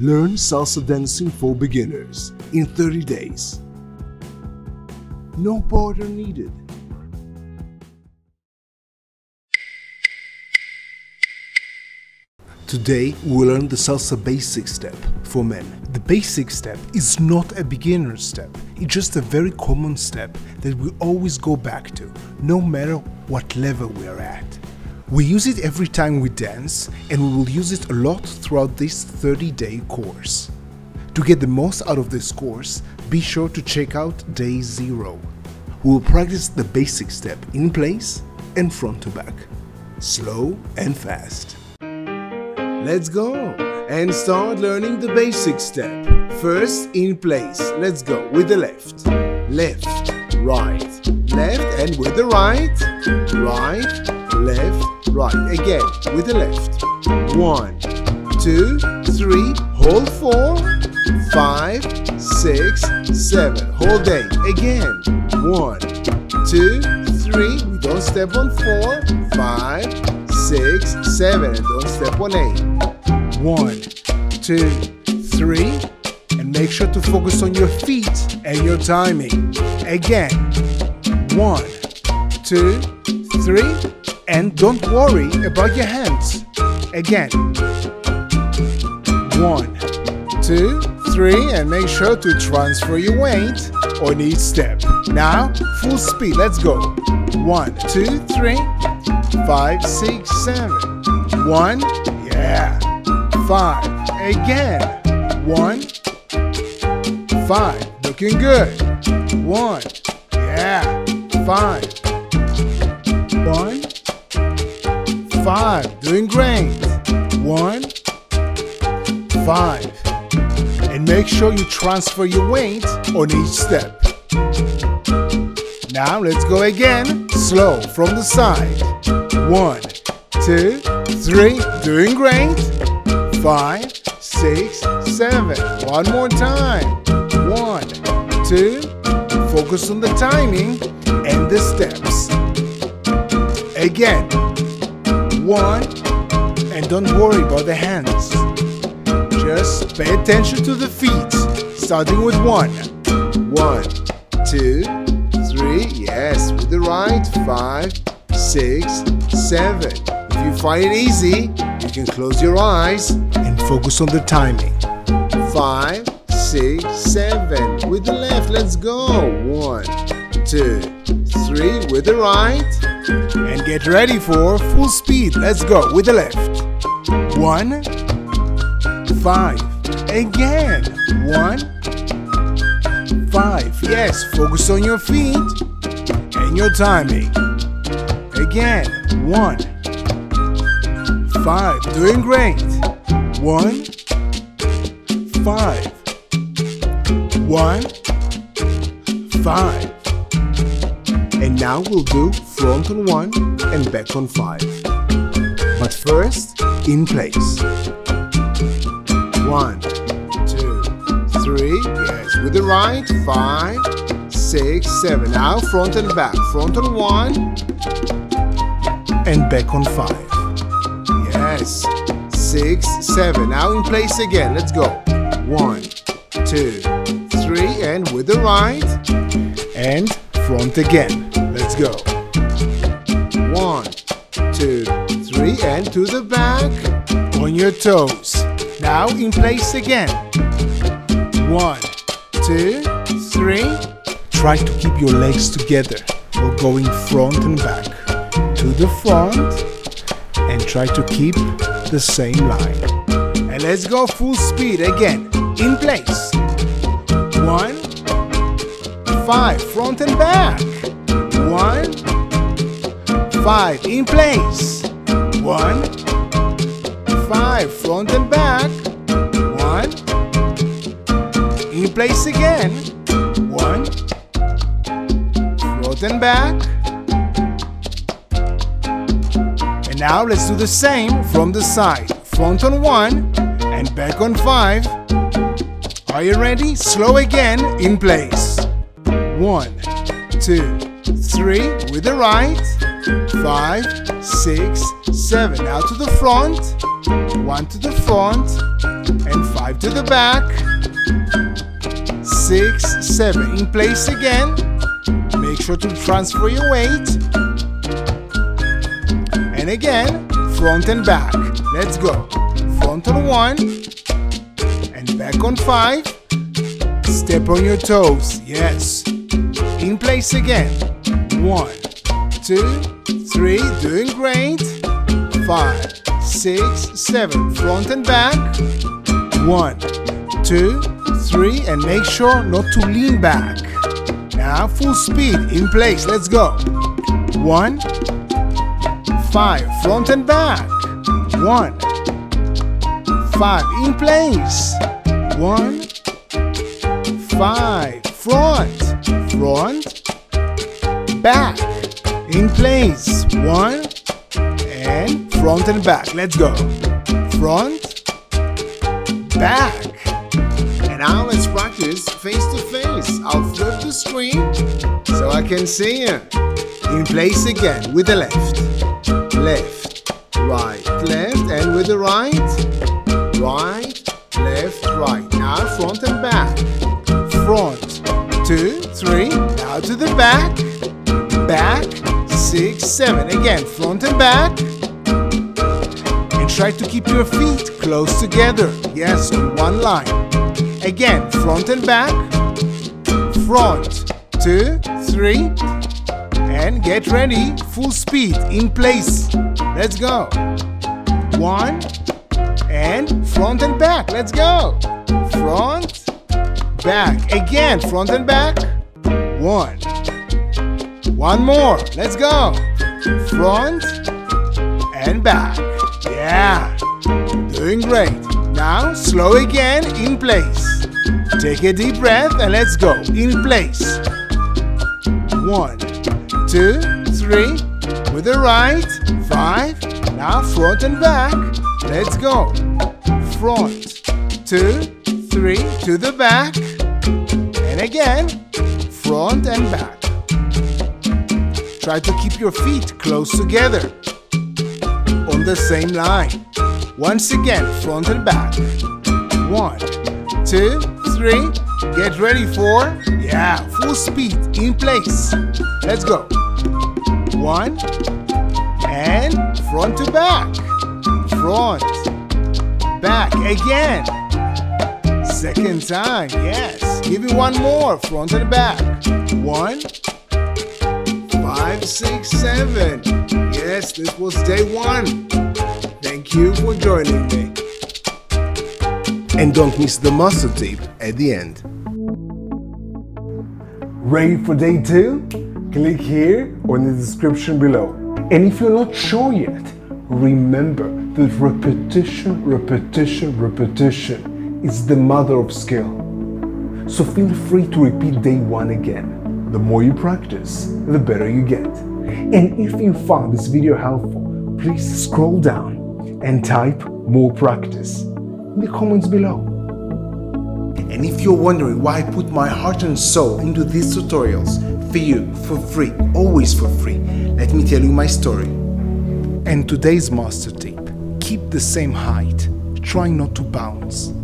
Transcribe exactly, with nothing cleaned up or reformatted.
Learn salsa dancing for beginners in thirty days. No partner needed. Today we learn the salsa basic step for men. The basic step is not a beginner's step, it's just a very common step that we always go back to, no matter what level we are at. We use it every time we dance and we will use it a lot throughout this thirty day course. To get the most out of this course, be sure to check out day zero. We will practice the basic step in place and front to back, slow and fast. Let's go and start learning the basic step. First, in place. Let's go with the left, left, right, left, and with the right, right, left, right, again, with the left. One, two, three, hold four, five, six, seven, hold eight, again. One, two, three, we don't step on four, five, six, seven, and don't step on eight. One, two, three, and make sure to focus on your feet and your timing. Again, one, two, three, and don't worry about your hands. Again. One, two, three, and make sure to transfer your weight on each step. Now, full speed, let's go. One, two, three, five, six, seven. One, yeah. Five, again. One, five, looking good. One, yeah. Five. One, five, doing great. One, five. And make sure you transfer your weight on each step. Now let's go again, slow from the side. One, two, three, doing great. Five, six, seven. One more time. One, two, focus on the timing and the steps. Again. One, and don't worry about the hands. Just pay attention to the feet, starting with one. One, two, three, yes, with the right, five, six, seven. If you find it easy, you can close your eyes and focus on the timing. Five, six, seven, with the left, let's go. One, two, three, with the right. And get ready for full speed. Let's go with the left. One, five, again. One, five. Yes, focus on your feet and your timing. Again, one, five. Doing great. One, five. One, five. And now we'll do front on one and back on five. But first, in place. One, two, three, yes, with the right, five, six, seven. Now front and back, front on one, and back on five. Yes, six, seven. Now in place again, let's go. One, two, three, and with the right, and front again. Let's go. One, two, three, and to the back on your toes. Now in place again. One, two, three. Try to keep your legs together. We're going front and back. To the front and try to keep the same line. And let's go full speed again. In place. One, five, front and back. One, five, in place. One, five, front and back. One, in place again. One, front and back. And now let's do the same from the side. Front on one and back on five. Are you ready? Slow again, in place. One, two, three, with the right, five, six, seven. Now to the front, one to the front, and five to the back, six, seven, in place again, make sure to transfer your weight, and again, front and back, let's go, front on one, and back on five, step on your toes, yes, in place again, one, two, three, doing great, five, six, seven, front and back, one, two, three, and make sure not to lean back. Now full speed, in place, let's go, one, five, front and back, one, five, in place, one, five, front, front, back, in place, one, and front and back, let's go, front, back. And now let's practice face to face. I'll flip the screen so I can see you. In place again with the left, left, right, left, and with the right, right, left, right. Now front and back, front, two, three, now to the back, back, six, seven, again front and back. Try to keep your feet close together, yes, on one line. Again, front and back, front, two, three, and get ready, full speed, in place, let's go. One, and front and back, let's go. Front, back, again, front and back, one. One more, let's go. Front, and back. Yeah, doing great. Now slow again, in place. Take a deep breath and let's go, in place. One, two, three, with the right, five, now front and back, let's go. Front, two, three, to the back, and again, front and back. Try to keep your feet close together. On the same line. Once again, front and back. One, two, three. Get ready for, yeah, full speed, in place. Let's go. One, and front to back. Front, back, again. Second time, yes. Give me one more, front and back. One, five, six, seven. Yes, this was day one. Thank you for joining me. And don't miss the muscle tip at the end. Ready for day two? Click here or in the description below. And if you're not sure yet, remember that repetition, repetition, repetition is the mother of skill. So feel free to repeat day one again. The more you practice, the better you get. And if you found this video helpful, please scroll down and type more practice in the comments below. And if you're wondering why I put my heart and soul into these tutorials for you, for free, always for free, let me tell you my story. And today's master tip, keep the same height, try not to bounce.